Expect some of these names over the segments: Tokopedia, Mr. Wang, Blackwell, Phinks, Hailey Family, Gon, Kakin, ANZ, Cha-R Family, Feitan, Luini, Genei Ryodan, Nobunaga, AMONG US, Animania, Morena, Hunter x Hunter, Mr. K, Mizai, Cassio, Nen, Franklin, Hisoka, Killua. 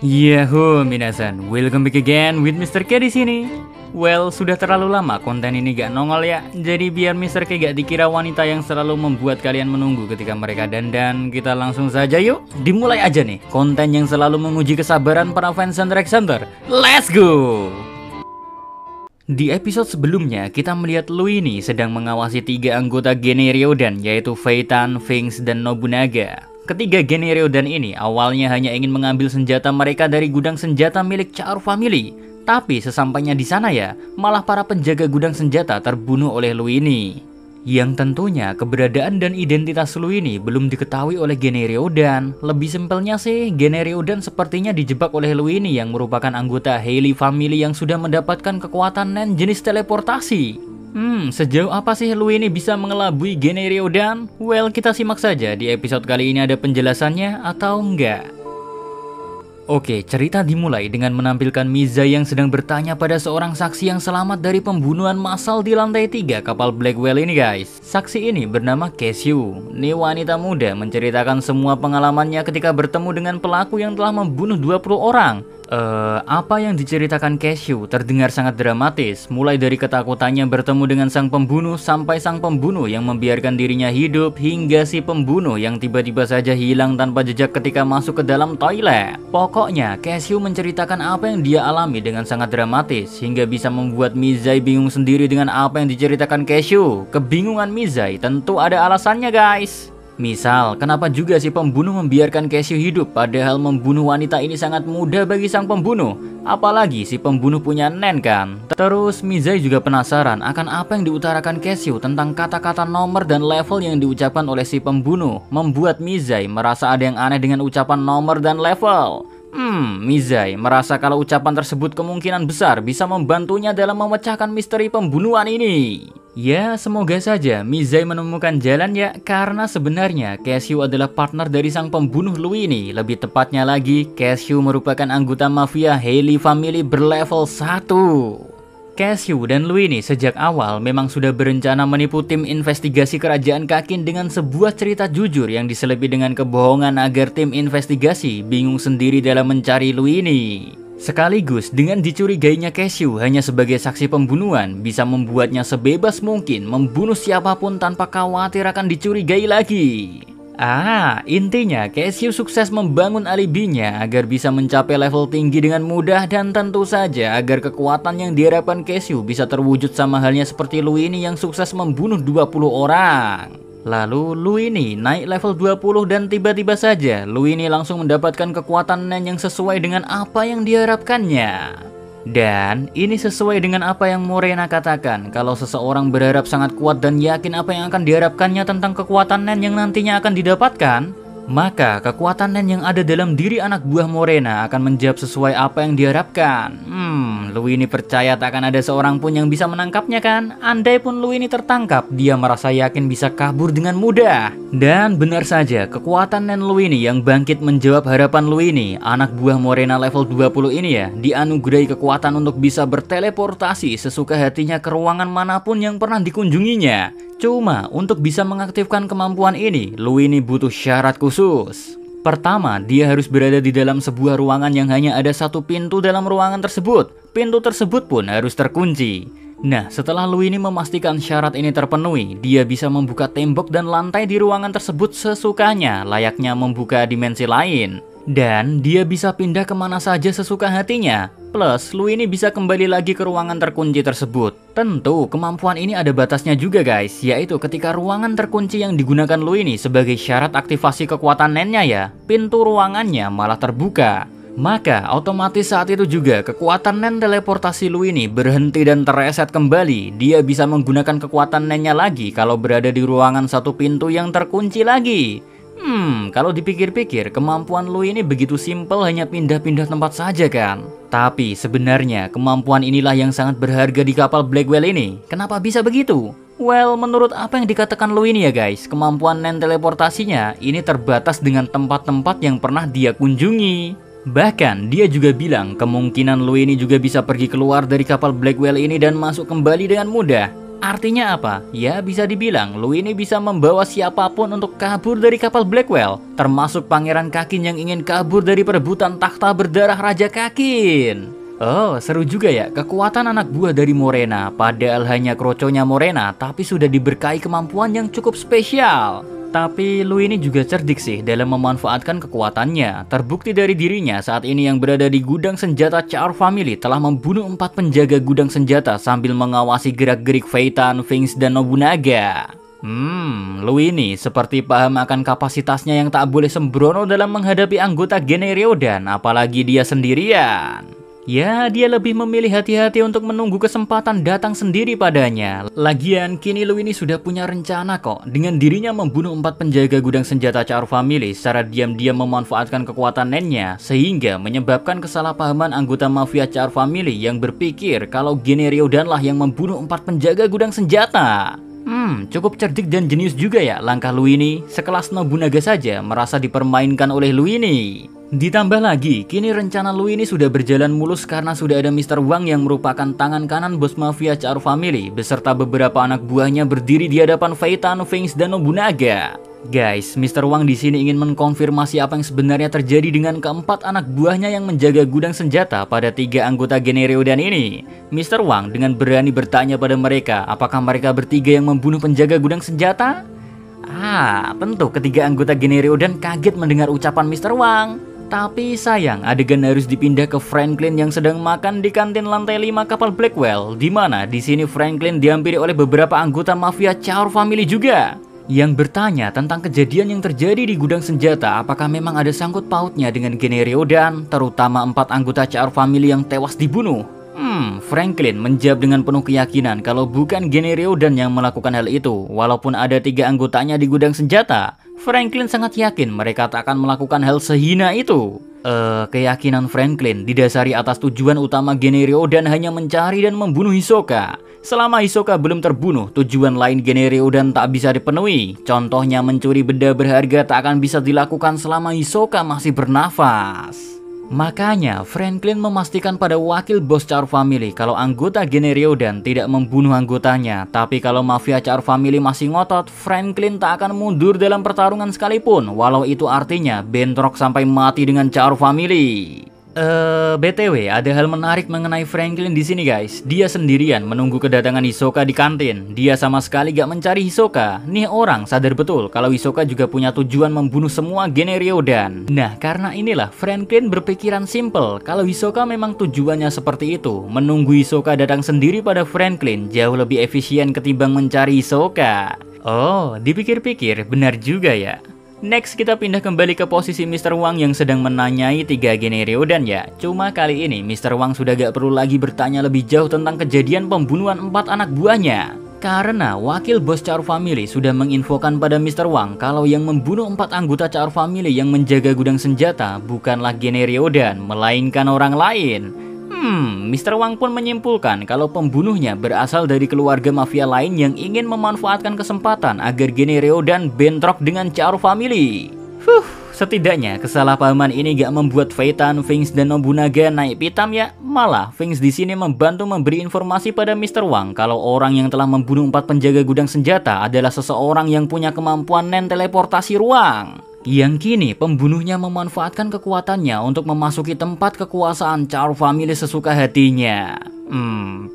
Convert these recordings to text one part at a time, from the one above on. Yahoo, minasan, welcome back again with Mr. K di sini. Well, sudah terlalu lama konten ini gak nongol ya. Jadi biar Mr. K gak dikira wanita yang selalu membuat kalian menunggu ketika mereka dandan, kita langsung saja yuk. Dimulai aja nih, konten yang selalu menguji kesabaran para fans and reactioner. Let's go! Di episode sebelumnya, kita melihat Luini sedang mengawasi 3 anggota Genei Ryodan, yaitu Feitan, Phinks, dan Nobunaga. Ketiga Genei Ryodan ini awalnya hanya ingin mengambil senjata mereka dari gudang senjata milik Cha-R Family. Tapi sesampainya di sana ya, malah para penjaga gudang senjata terbunuh oleh Luini. Yang tentunya keberadaan dan identitas Luini belum diketahui oleh Genei Ryodan. Lebih simpelnya sih, Genei Ryodan sepertinya dijebak oleh Luini yang merupakan anggota Hailey Family yang sudah mendapatkan kekuatan Nen jenis teleportasi. Sejauh apa sih Luini bisa mengelabui Genei Ryodan? Well, kita simak saja di episode kali ini ada penjelasannya atau enggak. Oke, cerita dimulai dengan menampilkan Mizai yang sedang bertanya pada seorang saksi yang selamat dari pembunuhan massal di lantai 3 kapal Blackwell ini guys. Saksi ini bernama Cassio. Ini wanita muda menceritakan semua pengalamannya ketika bertemu dengan pelaku yang telah membunuh 20 orang. Apa yang diceritakan Cassio terdengar sangat dramatis, mulai dari ketakutannya bertemu dengan sang pembunuh sampai sang pembunuh yang membiarkan dirinya hidup, hingga si pembunuh yang tiba-tiba saja hilang tanpa jejak ketika masuk ke dalam toilet. Pokoknya Cassio menceritakan apa yang dia alami dengan sangat dramatis, hingga bisa membuat Mizai bingung sendiri dengan apa yang diceritakan Cassio. Kebingungan Mizai tentu ada alasannya guys. Misal, kenapa juga si pembunuh membiarkan Cassio hidup padahal membunuh wanita ini sangat mudah bagi sang pembunuh? Apalagi si pembunuh punya Nen kan? Terus Mizai juga penasaran akan apa yang diutarakan Cassio tentang kata-kata nomor dan level yang diucapkan oleh si pembunuh. Membuat Mizai merasa ada yang aneh dengan ucapan nomor dan level. Mizai merasa kalau ucapan tersebut kemungkinan besar bisa membantunya dalam memecahkan misteri pembunuhan ini. Ya, semoga saja Mizai menemukan jalan ya, karena sebenarnya Cassio adalah partner dari sang pembunuh Luini. Lebih tepatnya lagi, Cassio merupakan anggota mafia Hailey Family berlevel 1. Cassio dan Luini sejak awal memang sudah berencana menipu tim investigasi kerajaan Kakin dengan sebuah cerita jujur yang diselepi dengan kebohongan agar tim investigasi bingung sendiri dalam mencari Luini. Sekaligus dengan dicurigainya Cassio hanya sebagai saksi pembunuhan bisa membuatnya sebebas mungkin membunuh siapapun tanpa khawatir akan dicurigai lagi. Intinya Cassio sukses membangun alibinya agar bisa mencapai level tinggi dengan mudah, dan tentu saja agar kekuatan yang diharapkan Cassio bisa terwujud sama halnya seperti Luini yang sukses membunuh 20 orang. Lalu Luini naik level 20 dan tiba-tiba saja Luini langsung mendapatkan kekuatan Nen yang sesuai dengan apa yang diharapkannya. Dan ini sesuai dengan apa yang Morena katakan, kalau seseorang berharap sangat kuat dan yakin apa yang akan diharapkannya tentang kekuatan Nen yang nantinya akan didapatkan, maka kekuatan Nen yang ada dalam diri anak buah Morena akan menjawab sesuai apa yang diharapkan. Luini percaya takkan ada seorang pun yang bisa menangkapnya kan? Andai pun Luini tertangkap, dia merasa yakin bisa kabur dengan mudah. Dan benar saja, kekuatan Nen Luini yang bangkit menjawab harapan Luini, anak buah Morena level 20 ini ya, dianugerahi kekuatan untuk bisa berteleportasi sesuka hatinya ke ruangan manapun yang pernah dikunjunginya. Cuma untuk bisa mengaktifkan kemampuan ini, Luini butuh syarat khusus. Pertama, dia harus berada di dalam sebuah ruangan yang hanya ada satu pintu dalam ruangan tersebut. Pintu tersebut pun harus terkunci. Nah, setelah Luini memastikan syarat ini terpenuhi, dia bisa membuka tembok dan lantai di ruangan tersebut sesukanya, layaknya membuka dimensi lain. Dan dia bisa pindah kemana saja sesuka hatinya. Plus, Luini bisa kembali lagi ke ruangan terkunci tersebut. Tentu, kemampuan ini ada batasnya juga guys, yaitu ketika ruangan terkunci yang digunakan Luini sebagai syarat aktivasi kekuatan Nennya ya, pintu ruangannya malah terbuka. Maka, otomatis saat itu juga kekuatan Nen teleportasi Luini berhenti dan tereset kembali. Dia bisa menggunakan kekuatan Nennya lagi kalau berada di ruangan satu pintu yang terkunci lagi. Kalau dipikir-pikir, kemampuan Luini begitu simpel, hanya pindah-pindah tempat saja kan? Tapi sebenarnya kemampuan inilah yang sangat berharga di kapal Blackwell ini. Kenapa bisa begitu? Well, menurut apa yang dikatakan Luini ya guys, kemampuan Nen teleportasinya ini terbatas dengan tempat-tempat yang pernah dia kunjungi. Bahkan dia juga bilang kemungkinan Luini juga bisa pergi keluar dari kapal Blackwell ini dan masuk kembali dengan mudah. Artinya apa? Ya bisa dibilang Luini bisa membawa siapapun untuk kabur dari kapal Blackwell, termasuk Pangeran Kakin yang ingin kabur dari perebutan takhta berdarah Raja Kakin. Oh, seru juga ya kekuatan anak buah dari Morena. Padahal hanya kroconya Morena, tapi sudah diberkahi kemampuan yang cukup spesial. Tapi Luini juga cerdik sih dalam memanfaatkan kekuatannya. Terbukti dari dirinya saat ini yang berada di gudang senjata Cha-R Family telah membunuh 4 penjaga gudang senjata sambil mengawasi gerak-gerik Feitan, Phinks, dan Nobunaga. Luini seperti paham akan kapasitasnya yang tak boleh sembrono dalam menghadapi anggota Genei Ryodan, apalagi dia sendirian. Ya, dia lebih memilih hati-hati untuk menunggu kesempatan datang sendiri padanya. Lagian, kini Luini sudah punya rencana kok. Dengan dirinya membunuh 4 penjaga gudang senjata Cha-R Family secara diam-diam memanfaatkan kekuatan neneknya, sehingga menyebabkan kesalahpahaman anggota mafia Cha-R Family yang berpikir kalau Genei Ryodanlah yang membunuh 4 penjaga gudang senjata. Cukup cerdik dan jenius juga ya langkah Luini. Sekelas Nobunaga saja merasa dipermainkan oleh Luini. Ditambah lagi, kini rencana Luini sudah berjalan mulus karena sudah ada Mr. Wang yang merupakan tangan kanan bos mafia Cha-R Family beserta beberapa anak buahnya berdiri di hadapan Feitan, Phinks, dan Nobunaga. Guys, Mr. Wang di sini ingin mengkonfirmasi apa yang sebenarnya terjadi dengan keempat anak buahnya yang menjaga gudang senjata pada 3 anggota Genei Ryodan ini. Mr. Wang dengan berani bertanya pada mereka, apakah mereka bertiga yang membunuh penjaga gudang senjata? Tentu ketiga anggota Genei Ryodan kaget mendengar ucapan Mr. Wang. Tapi sayang, adegan harus dipindah ke Franklin yang sedang makan di kantin lantai 5 kapal Blackwell, di mana di sini Franklin dihampiri oleh beberapa anggota mafia Cha-R Family juga yang bertanya tentang kejadian yang terjadi di gudang senjata, apakah memang ada sangkut pautnya dengan Genei Ryodan, terutama 4 anggota Cha-R Family yang tewas dibunuh. Franklin menjawab dengan penuh keyakinan kalau bukan Genei Ryodan yang melakukan hal itu. Walaupun ada 3 anggotanya di gudang senjata, Franklin sangat yakin mereka tak akan melakukan hal sehina itu. Keyakinan Franklin didasari atas tujuan utama Genei Ryodan hanya mencari dan membunuh Hisoka. Selama Hisoka belum terbunuh, tujuan lain Genei Ryodan tak bisa dipenuhi. Contohnya mencuri benda berharga tak akan bisa dilakukan selama Hisoka masih bernafas. Makanya, Franklin memastikan pada wakil bos Cha-R Family kalau anggota Genei Ryodan tidak membunuh anggotanya. Tapi kalau mafia Cha-R Family masih ngotot, Franklin tak akan mundur dalam pertarungan sekalipun, walau itu artinya bentrok sampai mati dengan Cha-R Family. BTW, ada hal menarik mengenai Franklin di sini guys. Dia sendirian menunggu kedatangan Hisoka di kantin. Dia sama sekali gak mencari Hisoka. Nih orang sadar betul kalau Hisoka juga punya tujuan membunuh semua Genei Ryodan. Nah, karena inilah Franklin berpikiran simple kalau Hisoka memang tujuannya seperti itu. Menunggu Hisoka datang sendiri pada Franklin jauh lebih efisien ketimbang mencari Hisoka. Oh, dipikir-pikir benar juga ya. Next, kita pindah kembali ke posisi Mr. Wang yang sedang menanyai 3 Genei Ryodan ya. Cuma kali ini Mr. Wang sudah gak perlu lagi bertanya lebih jauh tentang kejadian pembunuhan 4 anak buahnya. Karena wakil bos Cha-R Family sudah menginfokan pada Mr. Wang kalau yang membunuh 4 anggota Cha-R Family yang menjaga gudang senjata bukanlah Genei Ryodan, melainkan orang lain. Mr. Wang pun menyimpulkan kalau pembunuhnya berasal dari keluarga mafia lain yang ingin memanfaatkan kesempatan agar Genei Ryodan bentrok dengan Cha-R Family. Setidaknya kesalahpahaman ini gak membuat Feitan, Phinks, dan Nobunaga naik pitam ya. Malah Phinks di sini membantu memberi informasi pada Mr. Wang kalau orang yang telah membunuh 4 penjaga gudang senjata adalah seseorang yang punya kemampuan nen teleportasi ruang, yang kini pembunuhnya memanfaatkan kekuatannya untuk memasuki tempat kekuasaan Cha-R Family sesuka hatinya.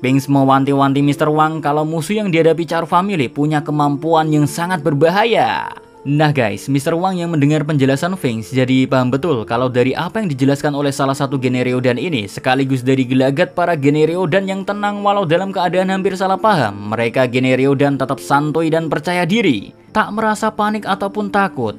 Phinks mewanti-wanti Mr. Wang kalau musuh yang dihadapi Cha-R Family punya kemampuan yang sangat berbahaya. Nah guys, Mr. Wang yang mendengar penjelasan Phinks jadi paham betul kalau dari apa yang dijelaskan oleh salah satu Genei Ryodan ini, sekaligus dari gelagat para Genei Ryodan yang tenang walau dalam keadaan hampir salah paham, mereka Genei Ryodan tetap santuy dan percaya diri, tak merasa panik ataupun takut.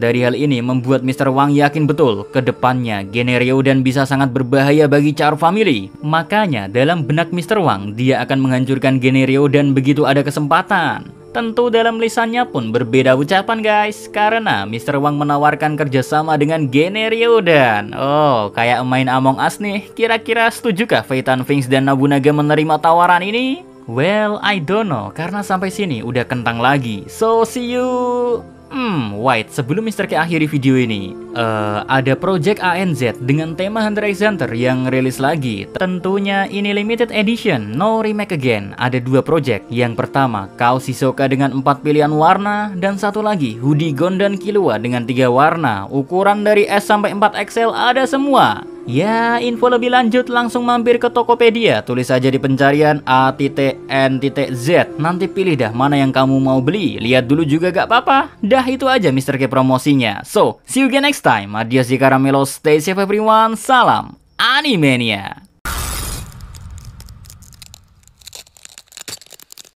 Dari hal ini membuat Mr. Wang yakin betul kedepannya Genei Ryodan bisa sangat berbahaya bagi Cha-R Family. Makanya dalam benak Mr. Wang, dia akan menghancurkan Genei Ryodan begitu ada kesempatan. Tentu dalam lisannya pun berbeda ucapan guys, karena Mr. Wang menawarkan kerjasama dengan Genei Ryodan. Oh, kayak main Among Us nih. Kira-kira setujukah Feitan, Phinks, dan Nobunaga menerima tawaran ini? Well, I don't know, karena sampai sini udah kentang lagi. So, see you! White, sebelum Mr. K akhiri video ini, ada project ANZ dengan tema Hunter x Hunter yang rilis lagi. Tentunya ini limited edition, no remake again. Ada dua project, yang pertama kaos Hisoka dengan 4 pilihan warna, dan satu lagi hoodie Gon dan Killua dengan 3 warna. Ukuran dari S sampai 4XL ada semua. Ya, info lebih lanjut langsung mampir ke Tokopedia. Tulis aja di pencarian A.N.Z. Nanti pilih dah mana yang kamu mau beli. Lihat dulu juga gak apa-apa. Dah itu aja Mr. K promosinya. So, see you again next time. Adios, Caramelo. Stay safe everyone. Salam Animania.